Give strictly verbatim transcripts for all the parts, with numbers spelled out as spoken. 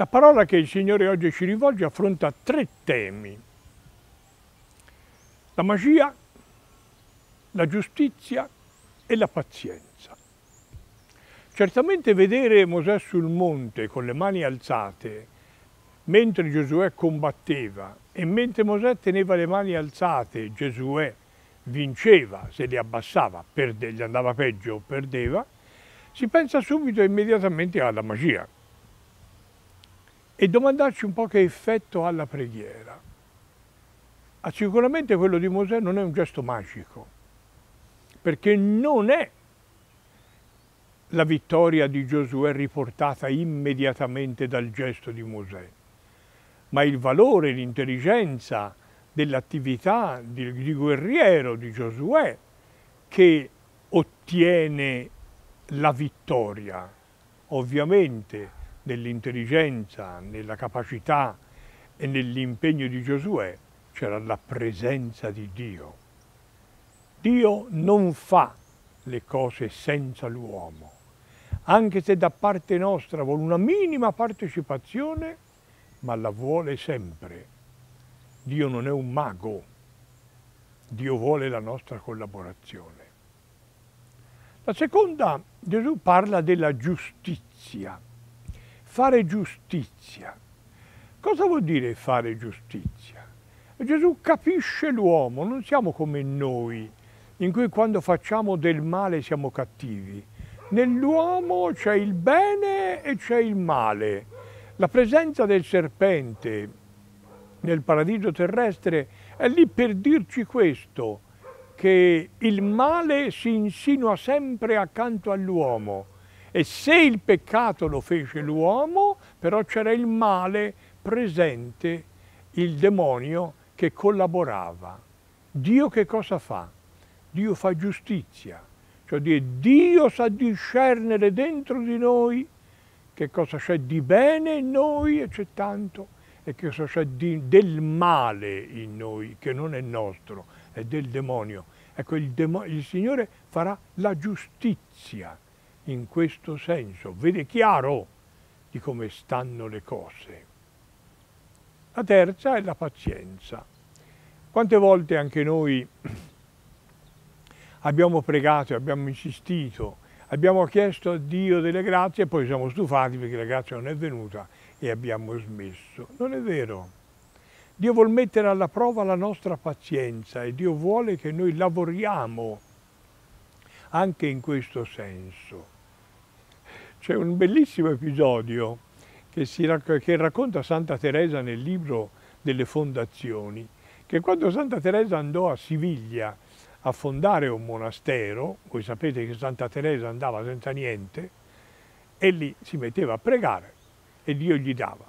La parola che il Signore oggi ci rivolge affronta tre temi: la magia, la giustizia e la pazienza. Certamente vedere Mosè sul monte con le mani alzate, mentre Giosuè combatteva e mentre Mosè teneva le mani alzate, Giosuè vinceva, se le abbassava, perde, gli andava peggio o perdeva, si pensa subito e immediatamente alla magia. E domandarci un po' che effetto ha la preghiera. Ah, sicuramente quello di Mosè non è un gesto magico, perché non è la vittoria di Giosuè riportata immediatamente dal gesto di Mosè, ma il valore, l'intelligenza dell'attività di, di guerriero di Giosuè che ottiene la vittoria, ovviamente nell'intelligenza, nella capacità e nell'impegno di Giosuè c'era la presenza di Dio. Dio non fa le cose senza l'uomo, anche se da parte nostra vuole una minima partecipazione, ma la vuole sempre. Dio non è un mago, Dio vuole la nostra collaborazione. La seconda, Gesù parla della giustizia. Fare giustizia. Cosa vuol dire fare giustizia? Gesù capisce l'uomo, non siamo come noi, in cui quando facciamo del male siamo cattivi. Nell'uomo c'è il bene e c'è il male. La presenza del serpente nel paradiso terrestre è lì per dirci questo, che il male si insinua sempre accanto all'uomo. E se il peccato lo fece l'uomo, però c'era il male presente, il demonio che collaborava. Dio che cosa fa? Dio fa giustizia, cioè Dio sa discernere dentro di noi che cosa c'è di bene in noi, e c'è tanto, e che cosa c'è del male in noi, che non è nostro, è del demonio. Ecco, il, demo- il Signore farà la giustizia. In questo senso, vede chiaro di come stanno le cose. La terza è la pazienza. Quante volte anche noi abbiamo pregato, abbiamo insistito, abbiamo chiesto a Dio delle grazie e poi siamo stufati perché la grazia non è venuta e abbiamo smesso. Non è vero. Dio vuol mettere alla prova la nostra pazienza e Dio vuole che noi lavoriamo anche in questo senso. C'è un bellissimo episodio che, si, che racconta Santa Teresa nel libro delle fondazioni, che quando Santa Teresa andò a Siviglia a fondare un monastero, voi sapete che Santa Teresa andava senza niente, e lì si metteva a pregare e Dio gli dava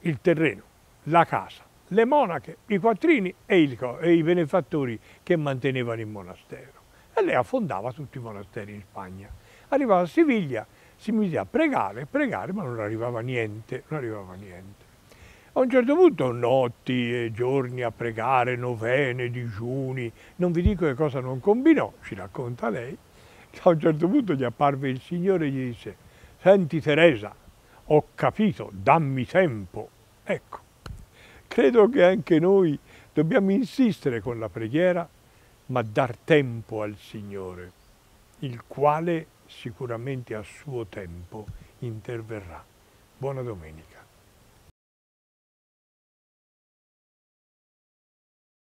il terreno, la casa, le monache, i quattrini e, il, e i benefattori che mantenevano il monastero. E lei affondava tutti i monasteri in Spagna. Arrivava a Siviglia, si mise a pregare, pregare, ma non arrivava niente, non arrivava niente. A un certo punto notti e giorni a pregare, novene, digiuni, non vi dico che cosa non combinò, ci racconta lei. A un certo punto gli apparve il Signore e gli disse: senti Teresa, ho capito, dammi tempo. Ecco, credo che anche noi dobbiamo insistere con la preghiera, ma dar tempo al Signore, il quale sicuramente a suo tempo interverrà. Buona domenica.